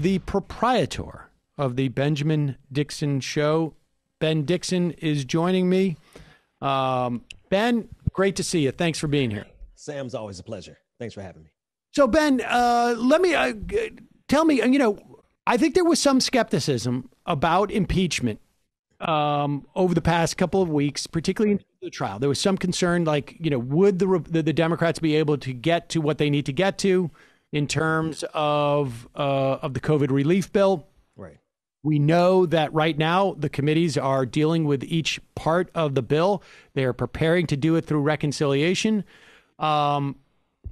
the proprietor of the Benjamin Dixon Show. Ben Dixon is joining me. Ben, great to see you. Thanks for being here. Sam's always a pleasure. Thanks for having me. So, Ben, let me tell me, you know, I think there was some skepticism about impeachment over the past couple of weeks, particularly in the trial. There was some concern, like, you know, would the Democrats be able to get to what they need to get to in terms of the COVID relief bill? Right. We know that right now the committees are dealing with each part of the bill. They are preparing to do it through reconciliation.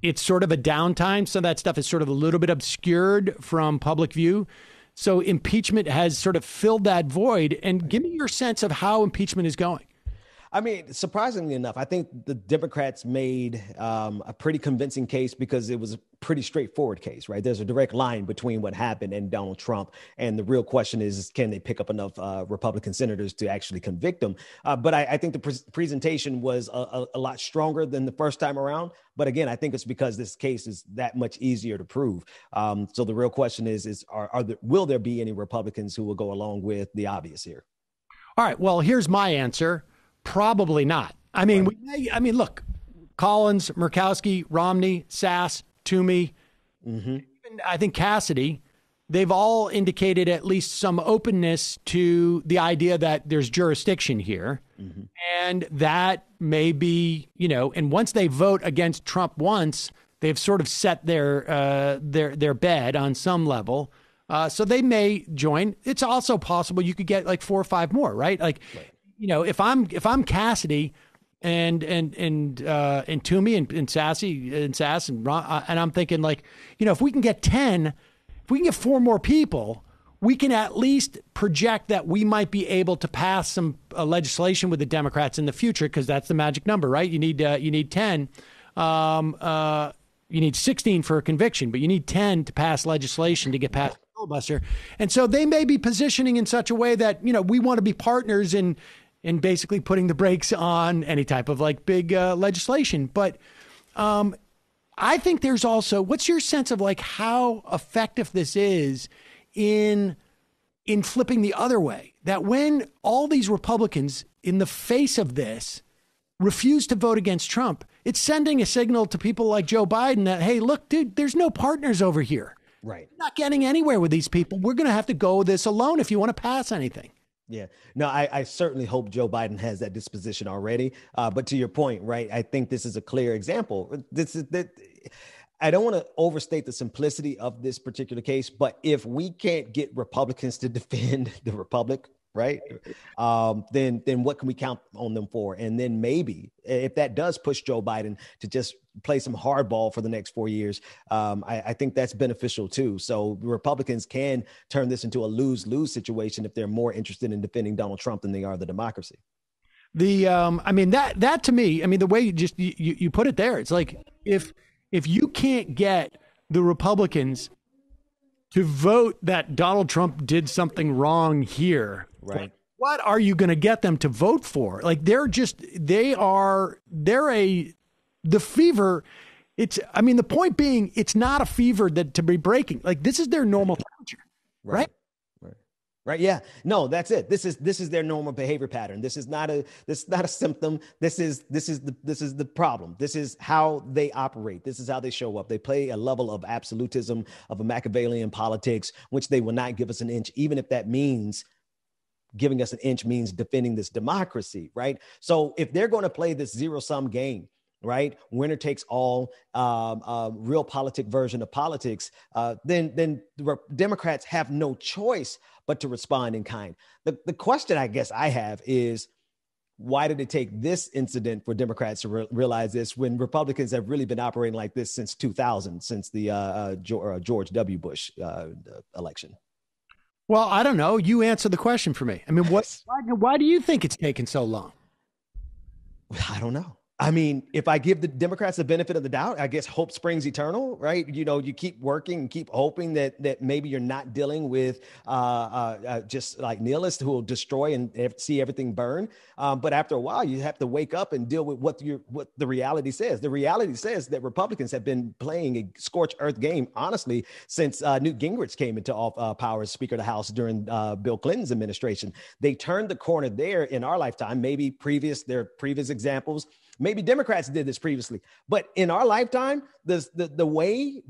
It's sort of a downtime. So that stuff is sort of a little bit obscured from public view. So impeachment has sort of filled that void. And give me your sense of how impeachment is going. I mean, surprisingly enough, I think the Democrats made a pretty convincing case because it was a pretty straightforward case, right? There's a direct line between what happened and Donald Trump. And the real question is, can they pick up enough Republican senators to actually convict him? But I think the presentation was a lot stronger than the first time around. But again, I think it's because this case is that much easier to prove. So the real question will there be any Republicans who will go along with the obvious here? All right. Well, here's my answer. Probably not. I mean, look, Collins, Murkowski, Romney, Sass, Toomey, even, I think Cassidy, they've all indicated at least some openness to the idea that there's jurisdiction here. And that may be, you know, and once they vote against Trump once, they've sort of set their bed on some level. So they may join. It's also possible you could get like 4 or 5 more, right? Like, you know, if I'm Cassidy and Toomey and Sass and I'm thinking, like, you know, if we can get 10, if we can get 4 more people, we can at least project that we might be able to pass some legislation with the Democrats in the future, because that's the magic number, right? You need 10, you need 16 for a conviction, but you need 10 to pass legislation to get past the filibuster. And so they may be positioning in such a way that, you know, we want to be partners in basically putting the brakes on any type of like big legislation. But I think there's also, what's your sense of like how effective this is in flipping the other way, that when all these Republicans in the face of this refuse to vote against Trump, it's sending a signal to people like Joe Biden that, hey, look, dude, there's no partners over here. Right. We're not getting anywhere with these people. We're going to have to go this alone if you want to pass anything. Yeah, no, I certainly hope Joe Biden has that disposition already. But to your point, right, I think this is a clear example. I don't want to overstate the simplicity of this particular case, but if we can't get Republicans to defend the Republic, right, then what can we count on them for? And then maybe if that does push Joe Biden to just play some hardball for the next 4 years, I think that's beneficial too. So Republicans can turn this into a lose-lose situation if they're more interested in defending Donald Trump than they are the democracy. I mean, that to me, I mean, the way you put it there, it's like if you can't get the Republicans to vote that Donald Trump did something wrong here, right? What are you going to get them to vote for? Like, the fever. I mean, the point being, it's not a fever that to be breaking. Like, this is their normal temperature, right? Right. Yeah. No, that's it. This is their normal behavior pattern. This is not a symptom. This is the problem. This is how they operate. This is how they show up. They play a level of absolutism, of a Machiavellian politics, which they will not give us an inch, even if that means giving us an inch means defending this democracy. Right. So if they're going to play this zero-sum game, right, winner takes all, real politic version of politics, then the Democrats have no choice but to respond in kind. The question I guess I have is, why did it take this incident for Democrats to realize this, when Republicans have really been operating like this since 2000, since the George W. Bush election? Well, I don't know. You answer the question for me. I mean, why do you think it's taken so long? I don't know. I mean, if I give the Democrats the benefit of the doubt, I guess hope springs eternal, right? You know, you keep working and keep hoping that maybe you're not dealing with just like nihilists who will destroy and see everything burn. But after a while, you have to wake up and deal with what the reality says. The reality says that Republicans have been playing a scorched earth game, honestly, since Newt Gingrich came into power as Speaker of the House during Bill Clinton's administration. They turned the corner there in our lifetime, maybe their previous examples. Maybe Democrats did this previously, but in our lifetime, the way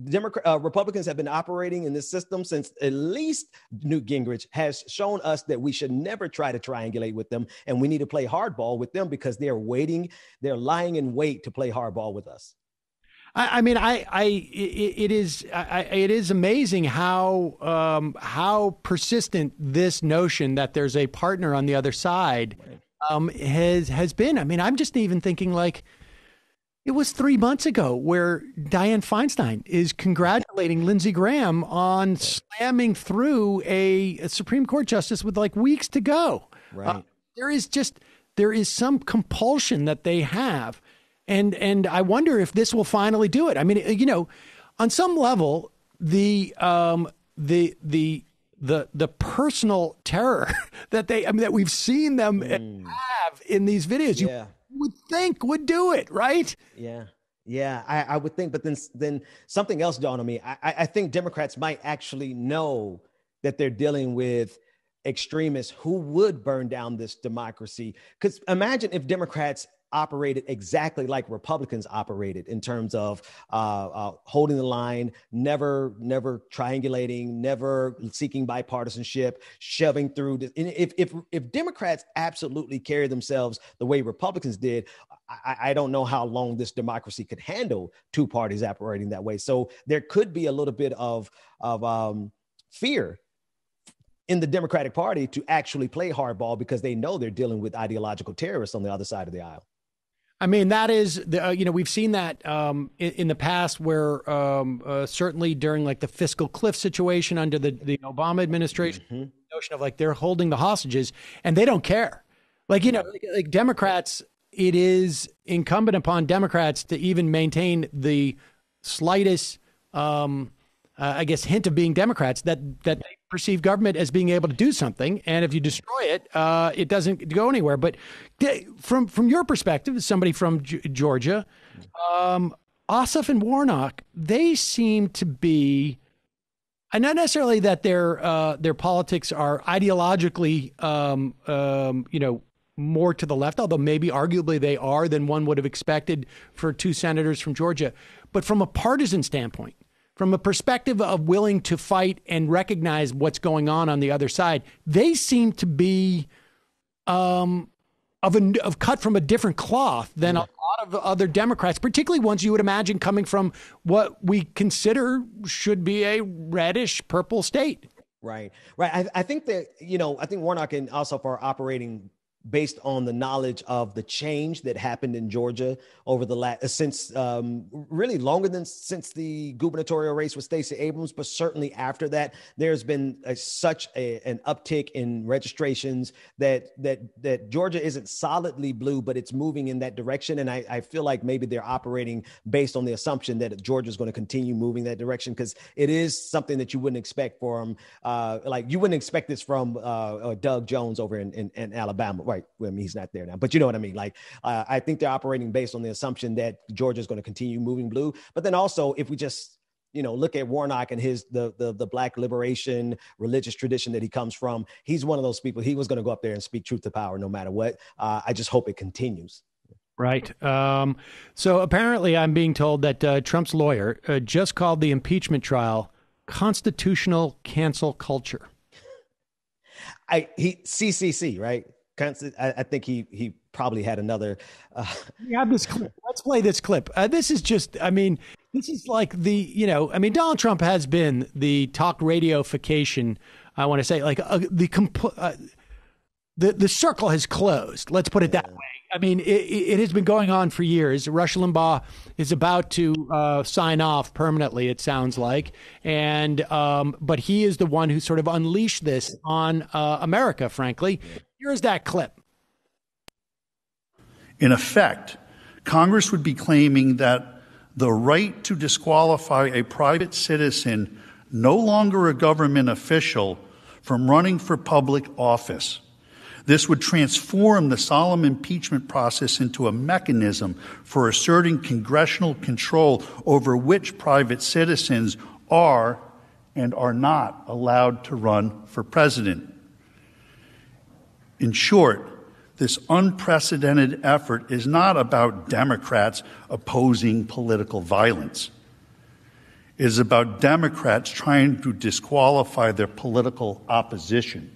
Republicans have been operating in this system since at least Newt Gingrich has shown us that we should never try to triangulate with them, and we need to play hardball with them because they're lying in wait to play hardball with us. I mean, it is amazing how persistent this notion that there's a partner on the other side. Right. Has been. I mean, I'm just even thinking like it was 3 months ago where Dianne Feinstein is congratulating Lindsey Graham on slamming through a Supreme Court justice with like weeks to go. Right. There is some compulsion that they have. And I wonder if this will finally do it. I mean, you know, on some level, the personal terror that we've seen them have in these videos, you would think would do it, right? Yeah. Yeah, I would think. But then something else dawned on me. I think Democrats might actually know that they're dealing with extremists who would burn down this democracy. Because imagine if Democrats operated exactly like Republicans operated in terms of holding the line, never triangulating, never seeking bipartisanship, shoving through. If Democrats absolutely carry themselves the way Republicans did, I don't know how long this democracy could handle two parties operating that way. So there could be a little bit of fear in the Democratic Party to actually play hardball because they know they're dealing with ideological terrorists on the other side of the aisle. I mean, that is, we've seen that in the past where certainly during like the fiscal cliff situation under the Obama administration, the notion of like they're holding the hostages and they don't care. Like, you know, like Democrats, it is incumbent upon Democrats to even maintain the slightest, hint of being Democrats that they perceive government as being able to do something. And if you destroy it, it doesn't go anywhere. But from your perspective, as somebody from Georgia, Ossoff and Warnock, they seem to be, and not necessarily that their politics are ideologically, more to the left, although maybe arguably they are than one would have expected for two senators from Georgia. But from a partisan standpoint, from a perspective of willing to fight and recognize what's going on the other side, they seem to be of cut from a different cloth than a lot of other Democrats, particularly ones you would imagine coming from what we consider should be a reddish purple state. Right. Right. I think that, I think Warnock and Ossoff are operating based on the knowledge of the change that happened in Georgia over the since the gubernatorial race with Stacey Abrams, but certainly after that, there's been such an uptick in registrations that Georgia isn't solidly blue, but it's moving in that direction. And I feel like maybe they're operating based on the assumption that Georgia is going to continue moving that direction because it is something that you wouldn't expect from, you wouldn't expect this from Doug Jones over in Alabama. Right. Well, I mean, he's not there now, but you know what I mean? Like, I think they're operating based on the assumption that Georgia is going to continue moving blue. But then also, if we just, look at Warnock and his the Black liberation religious tradition that he comes from, he's one of those people. He was going to go up there and speak truth to power no matter what. I just hope it continues. Right. So apparently I'm being told that Trump's lawyer just called the impeachment trial constitutional cancel culture. CCC, right? I think he probably had another. We have this clip. Let's play this clip. Donald Trump has been the talk radiofication. I want to say the circle has closed. Let's put it that way. I mean, it has been going on for years. Rush Limbaugh is about to sign off permanently, it sounds like. And but he is the one who sort of unleashed this on America, frankly. Here's that clip. In effect, Congress would be claiming that the right to disqualify a private citizen, no longer a government official, from running for public office. This would transform the solemn impeachment process into a mechanism for asserting congressional control over which private citizens are and are not allowed to run for president. In short, this unprecedented effort is not about Democrats opposing political violence. It is about Democrats trying to disqualify their political opposition.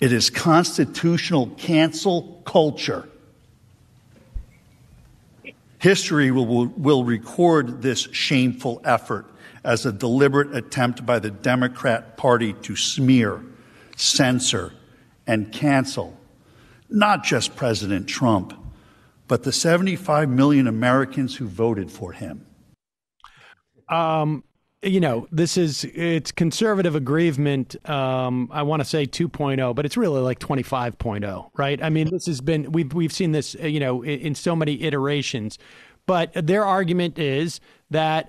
It is constitutional cancel culture. History will record this shameful effort as a deliberate attempt by the Democrat Party to smear, censor, and cancel not just President Trump, but the 75 million Americans who voted for him. You know, this is, it's conservative aggrievement, I want to say 2.0, but it's really like 25.0, right? I mean, this has been, we've seen this, you know, in so many iterations. But their argument is that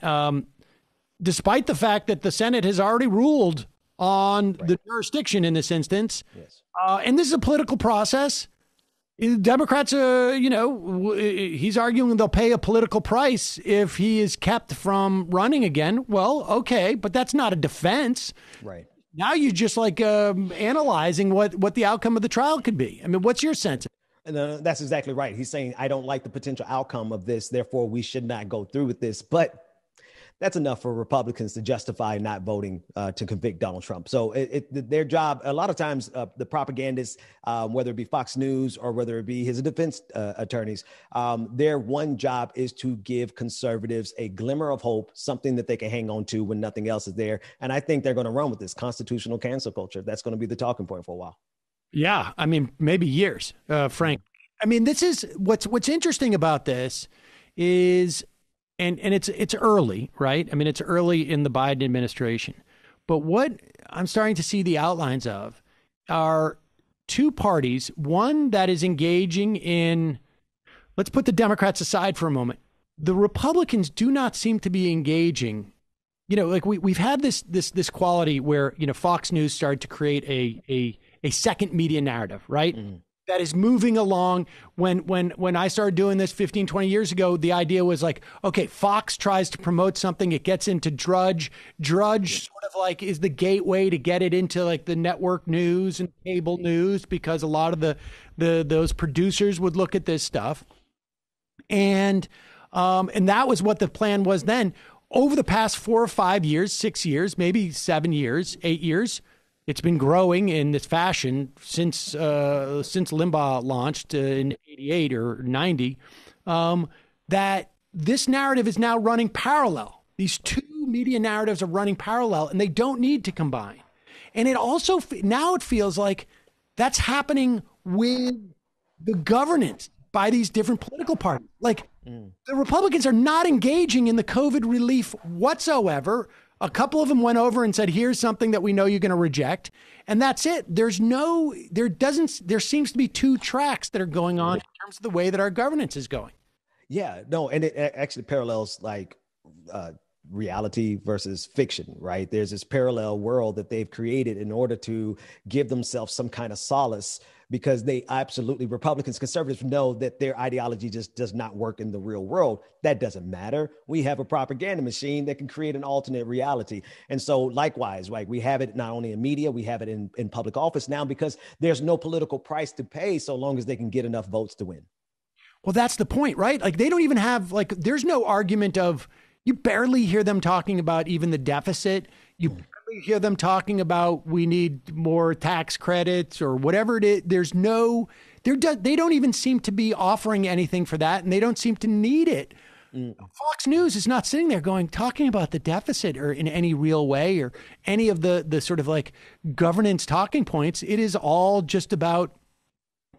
despite the fact that the Senate has already ruled on the jurisdiction in this instance, and this is a political process, Democrats, you know, he's arguing they'll pay a political price if he is kept from running again. Well, okay, but that's not a defense. Right. Now you're just like analyzing what the outcome of the trial could be. I mean, what's your sense? No, that's exactly right. He's saying, I don't like the potential outcome of this, therefore we should not go through with this. But that's enough for Republicans to justify not voting to convict Donald Trump. So their job, a lot of times the propagandists, whether it be Fox News or whether it be his defense attorneys, their one job is to give conservatives a glimmer of hope, something that they can hang on to when nothing else is there. And I think they're going to run with this constitutional cancel culture. That's going to be the talking point for a while. Yeah, I mean, maybe years, Frank. I mean, this is what's interesting about this is, and it's early, right? I mean, it's early in the Biden administration. But what I'm starting to see the outlines of are two parties, one that is engaging in, let's put the Democrats aside for a moment. The Republicans do not seem to be engaging. You know, like we've had this quality where, you know, Fox News started to create a second media narrative, right? Mm-hmm. That is moving along. When I started doing this 15, 20 years ago, the idea was like, okay, Fox tries to promote something. It gets into Drudge. Drudge sort of like is the gateway to get it into like the network news and cable news, because a lot of those producers would look at this stuff. And that was what the plan was then. Over the past 4 or 5 years, 6 years, maybe 7 years, 8 years, it's been growing in this fashion since Limbaugh launched in 88 or 90, that this narrative is now running parallel. These two media narratives are running parallel, and they don't need to combine. And it also, now it feels like that's happening with the governance by these different political parties. Like the Republicans are not engaging in the COVID relief whatsoever. A couple of them went over and said, here's something that we know you're going to reject. And that's it. There seems to be two tracks that are going on in terms of the way that our governance is going. Yeah, no. And it actually parallels like reality versus fiction, right? There's this parallel world that they've created in order to give themselves some kind of solace, because Republicans, conservatives know that their ideology just does not work in the real world. That doesn't matter. We have a propaganda machine that can create an alternate reality. And so likewise, like we have it not only in media, we have it in public office now, because there's no political price to pay so long as they can get enough votes to win. Well, that's the point, right? Like they don't even have, like, there's no argument of, you barely hear them talking about even the deficit. You barely hear them talking about we need more tax credits or whatever it is. They don't even seem to be offering anything for that, and they don't seem to need it. Fox News is not sitting there talking about the deficit or in any real way or any of the sort of like governance talking points. It is all just about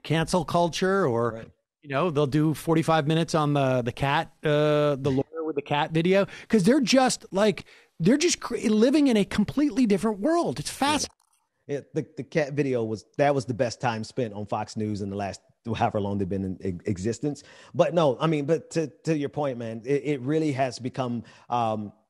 cancel culture or, you know, they'll do 45 minutes on the cat, the lawyer with the cat video, because they're just living in a completely different world. It's fascinating. The cat video was the best time spent on Fox News in the last however long they've been in existence. But no, I mean, but to your point, man, it really has become,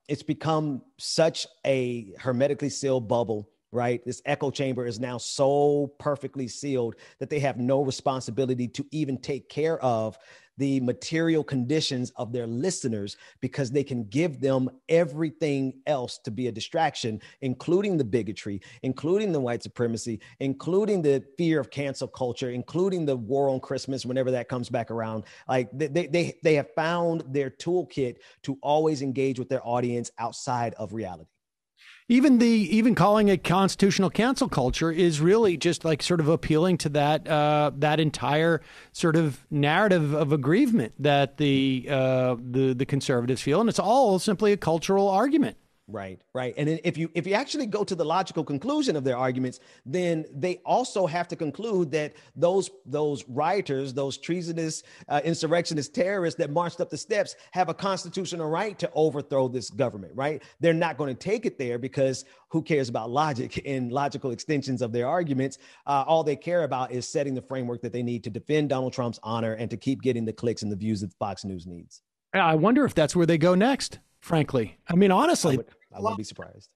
it's become such a hermetically sealed bubble, right? This echo chamber is now so perfectly sealed that they have no responsibility to even take care of the material conditions of their listeners, because they can give them everything else to be a distraction, including the bigotry, including the white supremacy, including the fear of cancel culture, including the war on Christmas, whenever that comes back around. Like they have found their toolkit to always engage with their audience outside of reality. Even calling it constitutional cancel culture is really just like sort of appealing to that that entire sort of narrative of aggrievement that the conservatives feel, and it's all simply a cultural argument. Right, right. And then if you actually go to the logical conclusion of their arguments, then they also have to conclude that those rioters, those treasonous insurrectionist terrorists that marched up the steps have a constitutional right to overthrow this government, right? They're not going to take it there because who cares about logic and logical extensions of their arguments? All they care about is setting the framework that they need to defend Donald Trump's honor and to keep getting the clicks and the views that Fox News needs. I wonder if that's where they go next, frankly. I mean, honestly. I wouldn't be surprised.